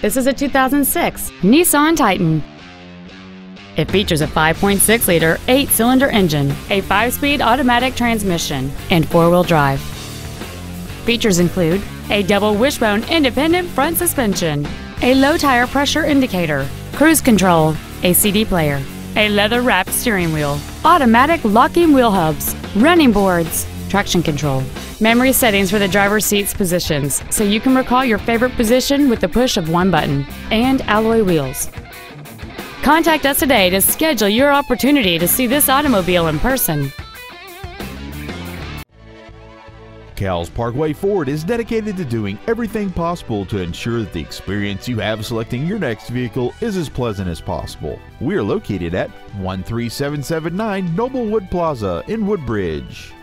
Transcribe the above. This is a 2006 Nissan Titan. It features a 5.6-liter 8-cylinder engine, a 5-speed automatic transmission, and 4-wheel drive. Features include a double wishbone independent front suspension, a low tire pressure indicator, cruise control, a CD player, a leather-wrapped steering wheel, automatic locking wheel hubs, running boards, traction control, memory settings for the driver's seat's positions, so you can recall your favorite position with the push of one button, and alloy wheels. Contact us today to schedule your opportunity to see this automobile in person. Cowles Parkway Ford is dedicated to doing everything possible to ensure that the experience you have selecting your next vehicle is as pleasant as possible. We are located at 13779 Noblewood Plaza in Woodbridge.